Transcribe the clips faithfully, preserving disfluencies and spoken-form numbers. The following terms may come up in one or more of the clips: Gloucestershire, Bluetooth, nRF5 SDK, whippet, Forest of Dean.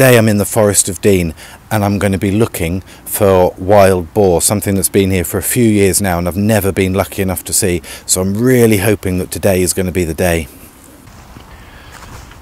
Today I'm in the Forest of Dean and I'm going to be looking for wild boar, something that's been here for a few years now and I've never been lucky enough to see. So I'm really hoping that today is going to be the day.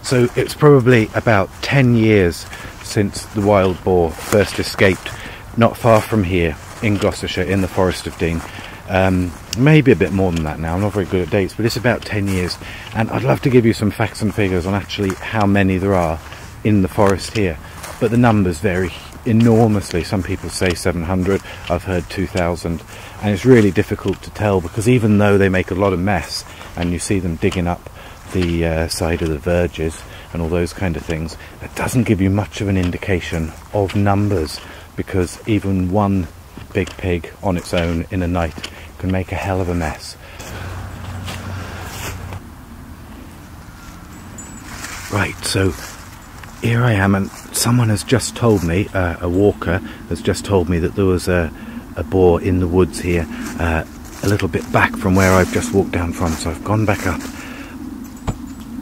So it's probably about ten years since the wild boar first escaped not far from here in Gloucestershire in the Forest of Dean. Um, maybe a bit more than that now, I'm not very good at dates, but it's about ten years, and I'd love to give you some facts and figures on actually how many there are in the forest here, but the numbers vary enormously. Some people say seven hundred, I've heard two thousand, and it's really difficult to tell because even though they make a lot of mess and you see them digging up the uh, side of the verges and all those kind of things, that doesn't give you much of an indication of numbers, because even one big pig on its own in a night can make a hell of a mess. Right, so here I am, and someone has just told me, uh, a walker has just told me that there was a, a boar in the woods here uh, a little bit back from where I've just walked down from, so I've gone back up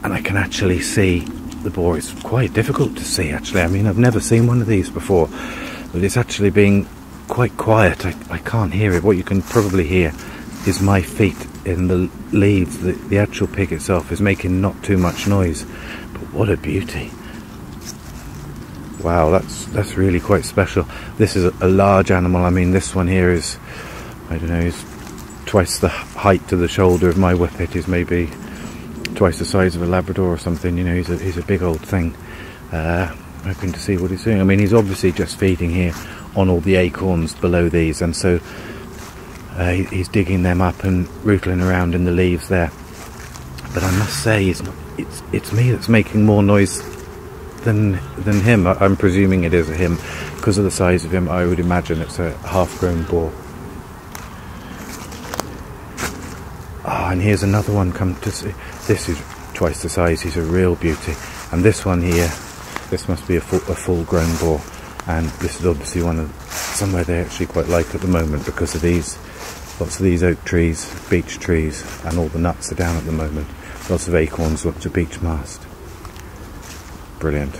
and I can actually see the boar. It's quite difficult to see actually, I mean I've never seen one of these before, but it's actually being quite quiet. I, I can't hear it. What you can probably hear is my feet in the leaves. The, the actual pig itself is making not too much noise, but what a beauty. Wow, that's that's really quite special. This is a, a large animal. I mean, this one here is, I don't know, is twice the height to the shoulder of my whippet. He's maybe twice the size of a Labrador or something, you know. He's a, he's a big old thing. Uh, hoping to see what he's doing. I mean, he's obviously just feeding here on all the acorns below these, and so uh, he's digging them up and rootling around in the leaves there. But I must say, it's it's, it's me that's making more noise than than him. I, I'm presuming it is a him because of the size of him. I would imagine it's a half-grown boar. Ah, oh, and here's another one. Come to see. This is twice the size. He's a real beauty. And this one here, this must be a, full, a full-grown boar. And this is obviously one of somewhere they actually quite like at the moment because of these, lots of these oak trees, beech trees, and all the nuts are down at the moment. Lots of acorns, lots of beech mast. Brilliant.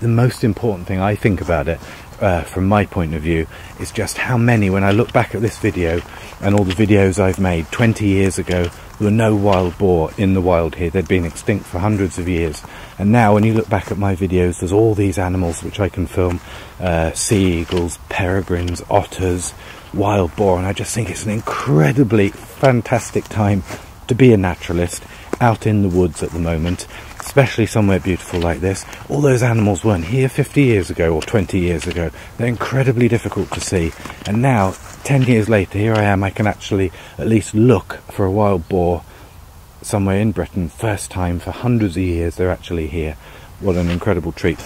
The most important thing I think about it, uh, from my point of view, is just how many, when I look back at this video and all the videos I've made twenty years ago, there were no wild boar in the wild here. They'd been extinct for hundreds of years. And now when you look back at my videos, there's all these animals which I can film. Uh, sea eagles, peregrines, otters, wild boar. And I just think it's an incredibly fantastic time to be a naturalist out in the woods at the moment, especially somewhere beautiful like this. All those animals weren't here fifty years ago or twenty years ago. They're incredibly difficult to see. And now, ten years later, here I am, I can actually at least look for a wild boar somewhere in Britain. First time for hundreds of years they're actually here. What an incredible treat.